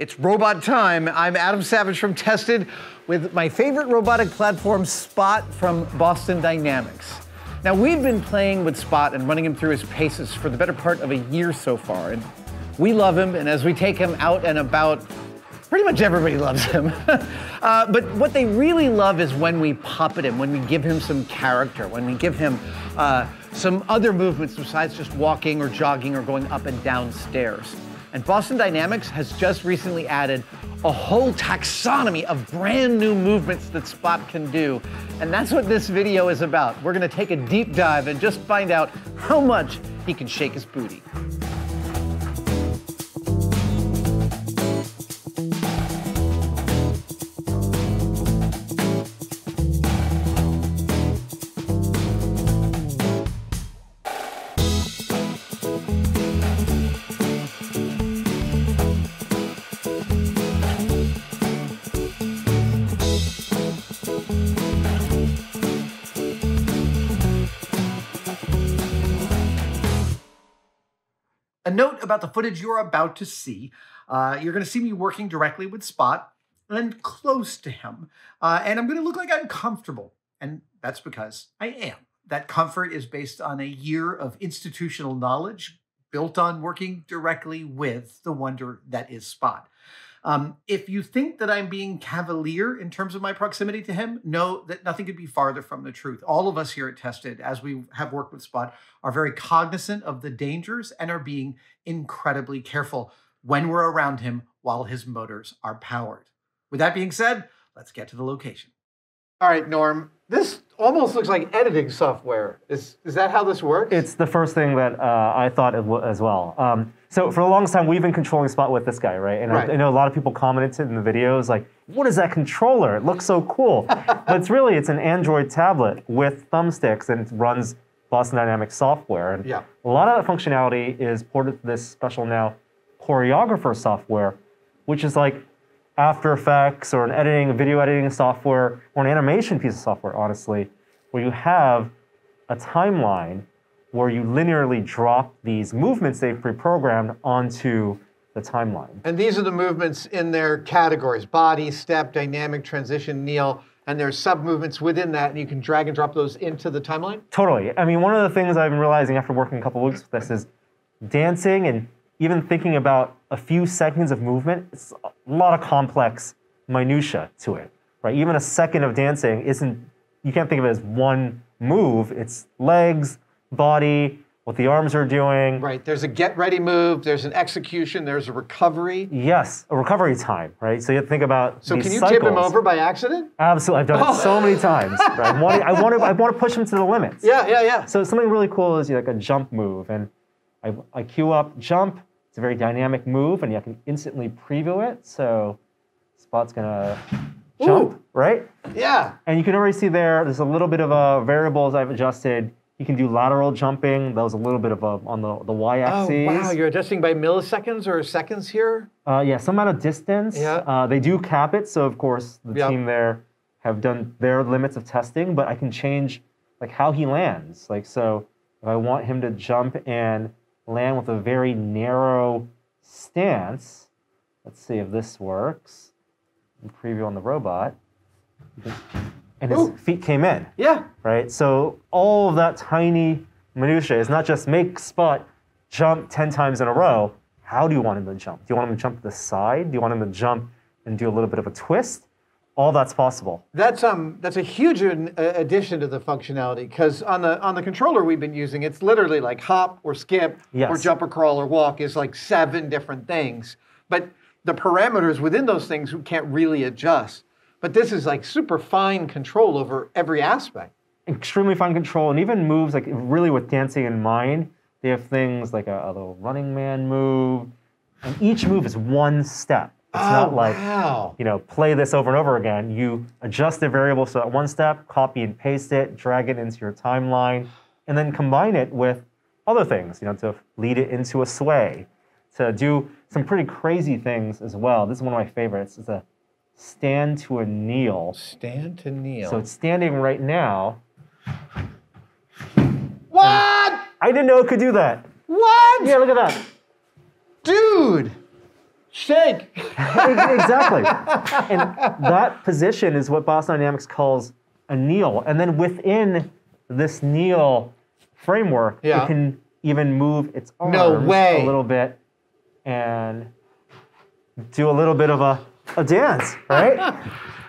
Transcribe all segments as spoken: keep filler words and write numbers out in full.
It's robot time. I'm Adam Savage from Tested with my favorite robotic platform, Spot from Boston Dynamics. Now, we've been playing with Spot and running him through his paces for the better part of a year so far. And we love him, and as we take him out and about, pretty much everybody loves him. uh, but what they really love is when we puppet him, when we give him some character, when we give him uh, some other movements besides just walking or jogging or going up and down stairs. And Boston Dynamics has just recently added a whole taxonomy of brand new movements that Spot can do. And that's what this video is about. We're gonna take a deep dive and just find out how much he can shake his booty. A note about the footage you're about to see. Uh, you're going to see me working directly with Spot and close to him. Uh, and I'm going to look like I'm comfortable. And that's because I am. That comfort is based on a year of institutional knowledge built on working directly with the wonder that is Spot. Um, if you think that I'm being cavalier in terms of my proximity to him, know that nothing could be farther from the truth. All of us here at Tested, as we have worked with Spot, are very cognizant of the dangers and are being incredibly careful when we're around him while his motors are powered. With that being said, let's get to the location. All right, Norm, this almost looks like editing software. Is, is that how this works? It's the first thing that uh, I thought it w as well. Um, so for the longest time, we've been controlling Spot with this guy, right? And right. I, I know a lot of people commented in the videos like, what is that controller? It looks so cool. But it's really, it's an Android tablet with thumbsticks, and it runs Boston Dynamics software. And yeah. A lot of that functionality is ported to this special now choreographer software, which is like After Effects or an editing, video editing software, or an animation piece of software, honestly, where you have a timeline where you linearly drop these movements they've pre-programmed onto the timeline. And these are the movements in their categories: body, step, dynamic, transition, kneel, and there's sub-movements within that, and you can drag and drop those into the timeline? Totally. I mean, one of the things I've been realizing after working a couple weeks with this is dancing and even thinking about a few seconds of movement, it's a lot of complex minutia to it, right? Even a second of dancing isn't, you can't think of it as one move, it's legs, body, what the arms are doing. Right, there's a get ready move, there's an execution, there's a recovery. Yes, a recovery time, right? So you have to think about So these can you cycles. Tip him over by accident? Absolutely, I've done oh. it so many times. Right? I, want to, I, want to, I want to push him to the limits. Yeah, yeah, yeah. So something really cool is like a jump move, and I, I cue up jump. It's a very dynamic move, and you can instantly preview it. So Spot's gonna jump, Ooh. Right? Yeah. And you can already see there, there's a little bit of a variables I've adjusted. You can do lateral jumping. That was a little bit of a, on the, the y-axis. Oh, wow, you're adjusting by milliseconds or seconds here? Uh, yeah, some amount of distance. Yeah. Uh, they do cap it, so of course the yep. team there have done their limits of testing, but I can change like how he lands. Like, so if I want him to jump and land with a very narrow stance. Let's see if this works. Preview on the robot. And his Ooh. Feet came in. Yeah. Right? So all of that tiny minutia is not just make Spot jump ten times in a row. How do you want him to jump? Do you want him to jump to the side? Do you want him to jump and do a little bit of a twist? All that's possible. That's um, that's a huge addition to the functionality, because on the on the controller we've been using, it's literally like hop or skip yes. or jump or crawl or walk is like seven different things, but the parameters within those things we can't really adjust. But this is like super fine control over every aspect. Extremely fine control, and even moves like really with dancing in mind. They have things like a, a little running man move, and each move is one step. It's oh, not like, wow. you know, play this over and over again. You adjust the variable so that one step, copy and paste it, drag it into your timeline, and then combine it with other things, you know, to lead it into a sway, to do some pretty crazy things as well. This is one of my favorites. It's a stand to a kneel. Stand to kneel. So it's standing right now. What? I didn't know it could do that. What? Yeah, look at that. Dude. shake. Exactly. And that position is what Boston Dynamics calls a kneel. And then within this kneel framework, yeah. it can even move its arms no way. a little bit and do a little bit of a, a dance, right?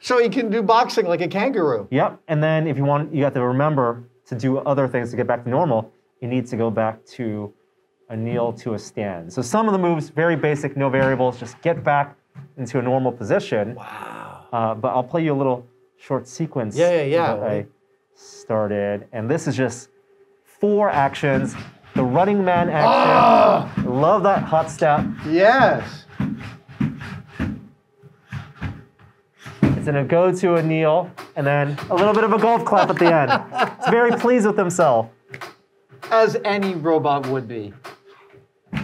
So you can do boxing like a kangaroo. Yep. And then if you want, you have to remember to do other things to get back to normal. You need to go back to a kneel to a stand. So some of the moves, very basic, no variables, just get back into a normal position. Wow. Uh, but I'll play you a little short sequence yeah, yeah, yeah. that I started. And this is just four actions. The running man action. Oh! Love that hot step. Yes. It's gonna go to a kneel and then a little bit of a golf clap at the end. It's very pleased with himself. As any robot would be.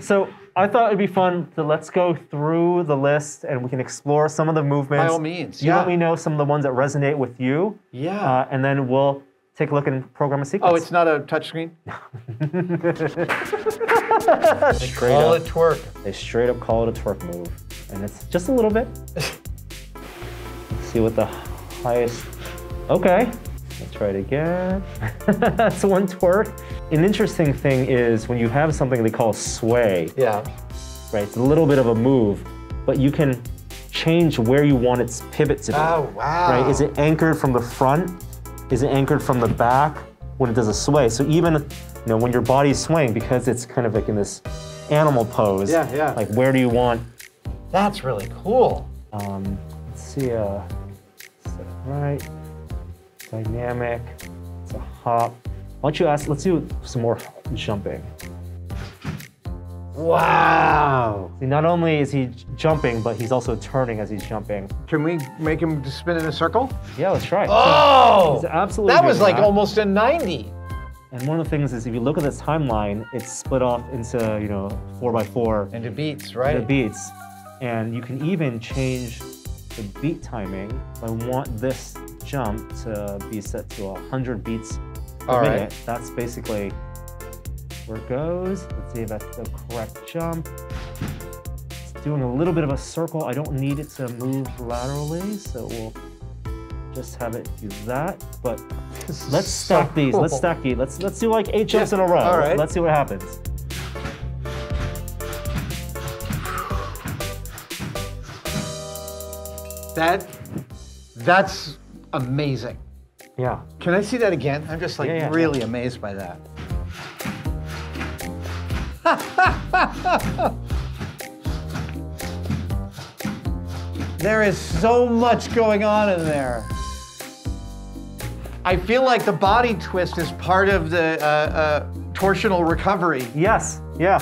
So I thought it'd be fun to let's go through the list and we can explore some of the movements. By all means, you yeah. let me know some of the ones that resonate with you. Yeah. Uh, and then we'll take a look and program a sequence. Oh, it's not a touchscreen? They call it a twerk. They straight up call it a twerk move. And it's just a little bit. Let's see what the highest, okay. Let's try it again. That's one twerk. An interesting thing is when you have something they call sway. Yeah. Right, it's a little bit of a move, but you can change where you want its pivot to be. Oh, wow. Right, is it anchored from the front? Is it anchored from the back when it does a sway? So even, you know, when your body's swaying, because it's kind of like in this animal pose. Yeah, yeah. Like, where do you want? That's really cool. Um, let's see, uh, right. Dynamic, it's a hop. Why don't you ask, let's do some more jumping. Wow! See, not only is he jumping, but he's also turning as he's jumping. Can we make him spin in a circle? Yeah, let's try. Oh! He's absolutely that was like that. Almost a ninety. And one of the things is if you look at this timeline, it's split off into, you know, four by four. Into beats, right? Into beats. And you can even change the beat timing. I want this jump to be set to one hundred beats per All minute. Right. That's basically where it goes. Let's see if that's the correct jump. It's doing a little bit of a circle. I don't need it to move laterally, so we'll just have it do that. But let's stack so these. Cool. Let's stack these. Let's let's do like eight jumps yeah. in a row. All right. Let's see what happens. That, that's amazing. Yeah. Can I see that again? I'm just like yeah, yeah, really yeah. amazed by that. There is so much going on in there. I feel like the body twist is part of the uh, uh, torsional recovery. Yes, yeah.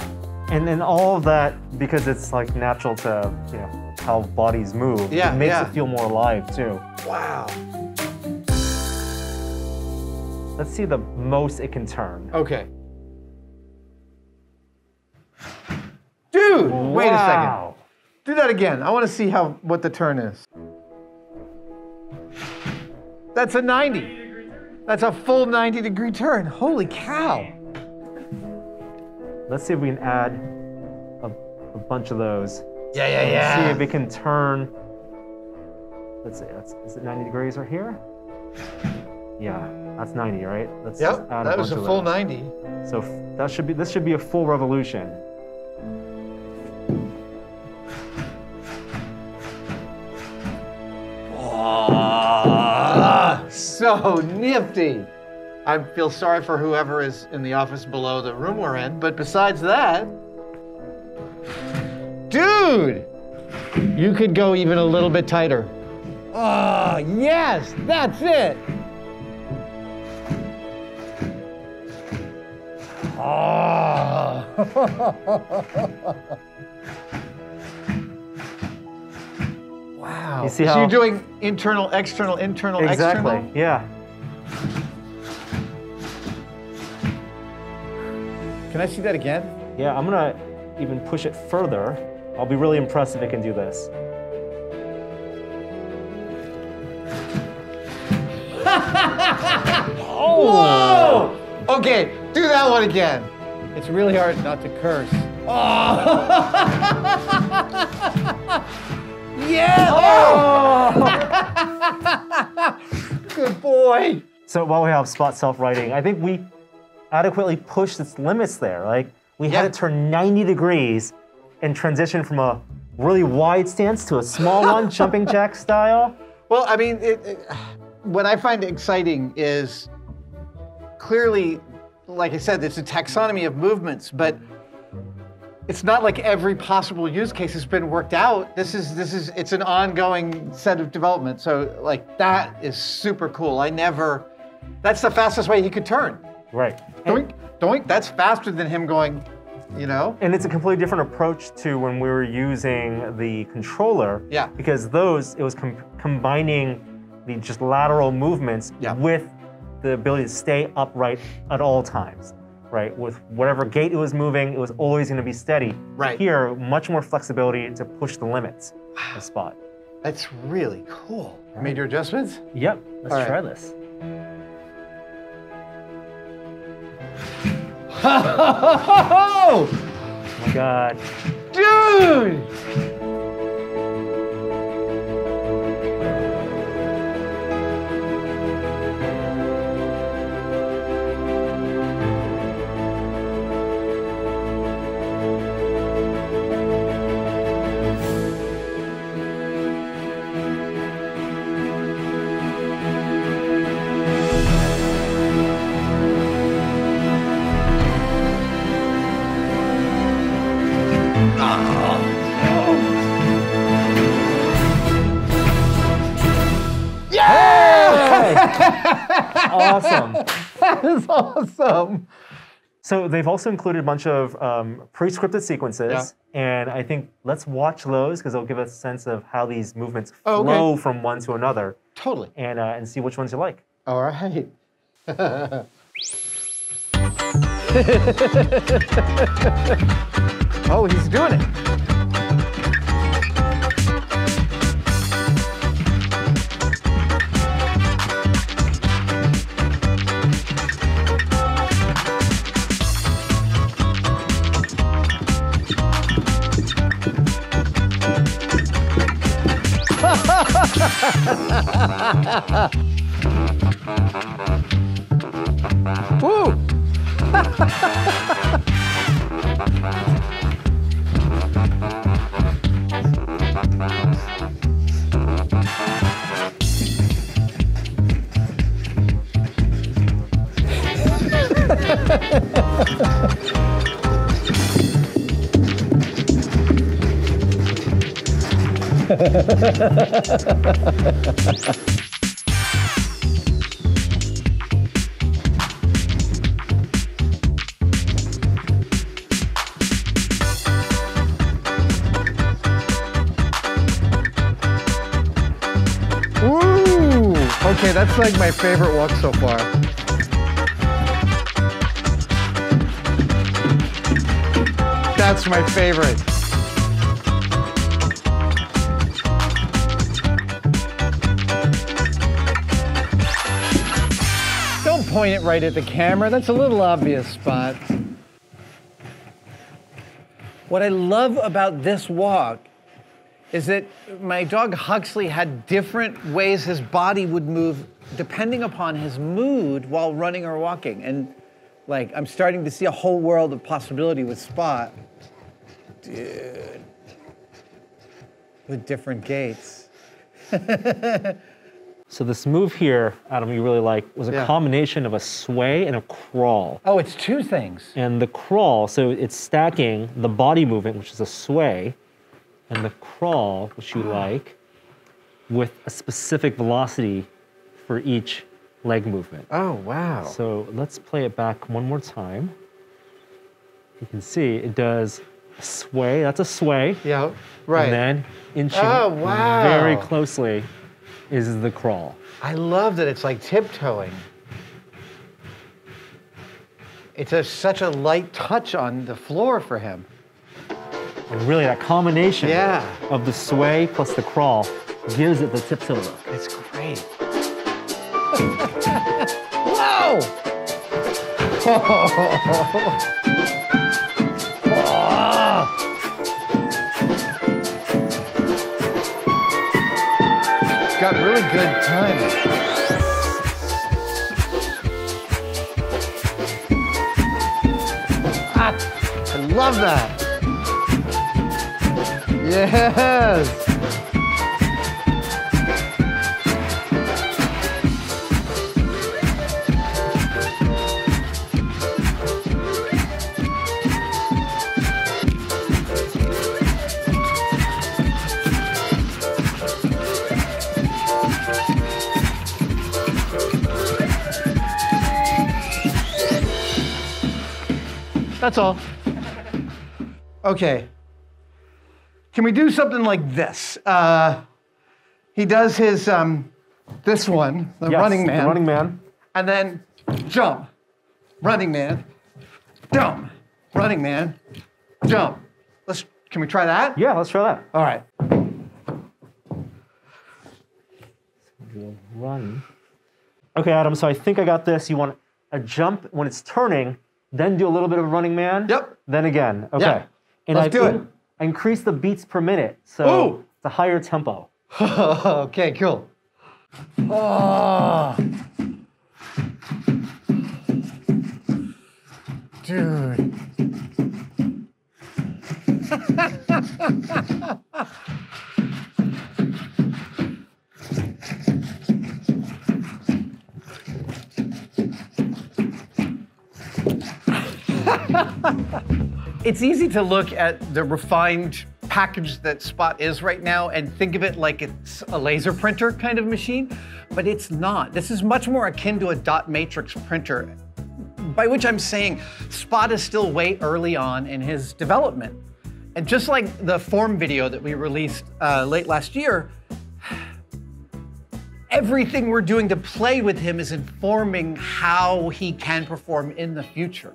And then all of that, because it's like natural to, you know, how bodies move. Yeah, it makes yeah. it feel more alive too. Wow. Let's see the most it can turn. Okay. Dude, wow. wait a second. Do that again. I want to see how what the turn is. That's a ninety. That's a full ninety degree turn. Holy cow. Let's see if we can add a, a bunch of those. Yeah, yeah, yeah. Let's see if it can turn. Let's see, that's, is it ninety degrees right here? Yeah, that's ninety, right? Let's yep, add that a was a full those. ninety. So that should be, this should be a full revolution. Oh, so nifty. I feel sorry for whoever is in the office below the room we're in, but besides that, dude, you could go even a little bit tighter. Oh, yes, that's it. Oh. Wow. You see how so you're doing internal, external, internal, exactly. external? Exactly, yeah. Can I see that again? Yeah, I'm gonna even push it further. I'll be really impressed if it can do this. Oh! Whoa! Okay, do that one again. It's really hard not to curse. Oh! Yeah! Oh! Good boy! So while we have Spot self-writing, I think we adequately pushed its limits there. Like, we yeah. had it turn ninety degrees and transition from a really wide stance to a small one, jumping jack style. Well, I mean, it, it, what I find exciting is clearly, like I said, it's a taxonomy of movements, but it's not like every possible use case has been worked out. This is, this is, it's an ongoing set of development. So like, that is super cool. I never, that's the fastest way he could turn. Right. Doink, doink, that's faster than him going, you know? And it's a completely different approach to when we were using the controller. Yeah. Because those, it was com combining the just lateral movements yeah. with the ability to stay upright at all times. Right, with whatever gait it was moving, it was always going to be steady. Right. Here, much more flexibility to push the limits of the Spot. That's really cool. Right. Made your adjustments? Yep, let's all try right. this. Oh my God. Dude! Awesome. That is awesome. So they've also included a bunch of um, pre-scripted sequences. Yeah. And I think let's watch those because they'll give us a sense of how these movements oh, flow okay. from one to another. Totally. And, uh, and see which ones you like. All right. Oh, he's doing it. Woo! Woo! Okay, that's like my favorite walk so far. That's my favorite. Point it right at the camera. That's a little obvious, Spot. What I love about this walk is that my dog Huxley had different ways his body would move depending upon his mood while running or walking. And like, I'm starting to see a whole world of possibility with Spot. Dude. With different gaits. So this move here, Adam, you really like, was a yeah. combination of a sway and a crawl. Oh, it's two things. And the crawl, so it's stacking the body movement, which is a sway, and the crawl, which you like, with a specific velocity for each leg movement. Oh, wow. So let's play it back one more time. You can see it does a sway, that's a sway. Yeah, right. And then inching oh, wow. very closely is the crawl. I love that it's like tiptoeing. It's a, such a light touch on the floor for him. And really that combination yeah. of the sway plus the crawl gives it the tiptoe look. It's great. Whoa! Oh. Oh. got really good timing. I love that. Yes. That's all. Okay. Can we do something like this? Uh, he does his, um, this one, the yes, running man. The running man. And then jump, running man, jump, running man, jump. Let's, can we try that? Yeah, let's try that. All right. So run. Okay, Adam, so I think I got this. You want a jump when it's turning, then do a little bit of running man. Yep. Then again, okay. Yeah. And Let's I do it. I increase the beats per minute, so Ooh. It's a higher tempo. Okay, cool. Oh. Dude. It's easy to look at the refined package that Spot is right now and think of it like it's a laser printer kind of machine, but it's not. This is much more akin to a dot matrix printer, by which I'm saying Spot is still way early on in his development. And just like the form video that we released uh, late last year, everything we're doing to play with him is informing how he can perform in the future.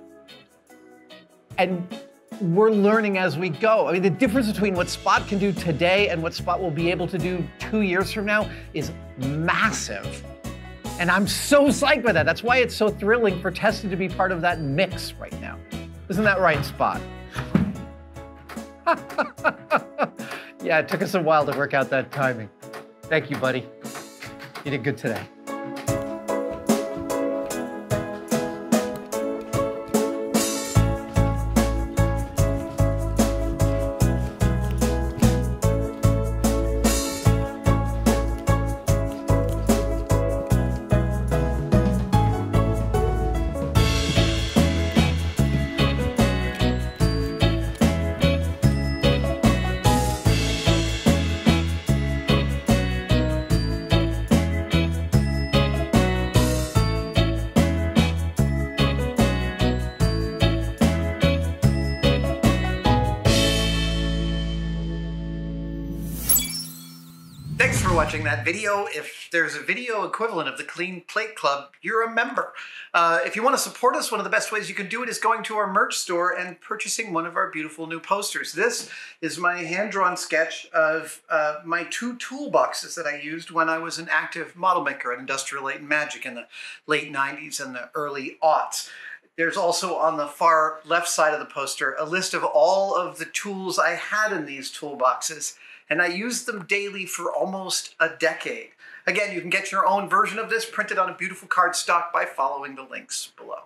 And we're learning as we go. I mean, the difference between what Spot can do today and what Spot will be able to do two years from now is massive. And I'm so psyched by that. That's why it's so thrilling for Tested to be part of that mix right now. Isn't that right, Spot? Yeah, it took us a while to work out that timing. Thank you, buddy. You did good today. Thanks for watching that video. If there's a video equivalent of the Clean Plate Club, you're a member. Uh, if you want to support us, one of the best ways you can do it is going to our merch store and purchasing one of our beautiful new posters. This is my hand-drawn sketch of uh, my two toolboxes that I used when I was an active model maker at Industrial Light and Magic in the late nineties and the early aughts. There's also on the far left side of the poster a list of all of the tools I had in these toolboxes, and I used them daily for almost a decade. Again, you can get your own version of this printed on a beautiful cardstock by following the links below.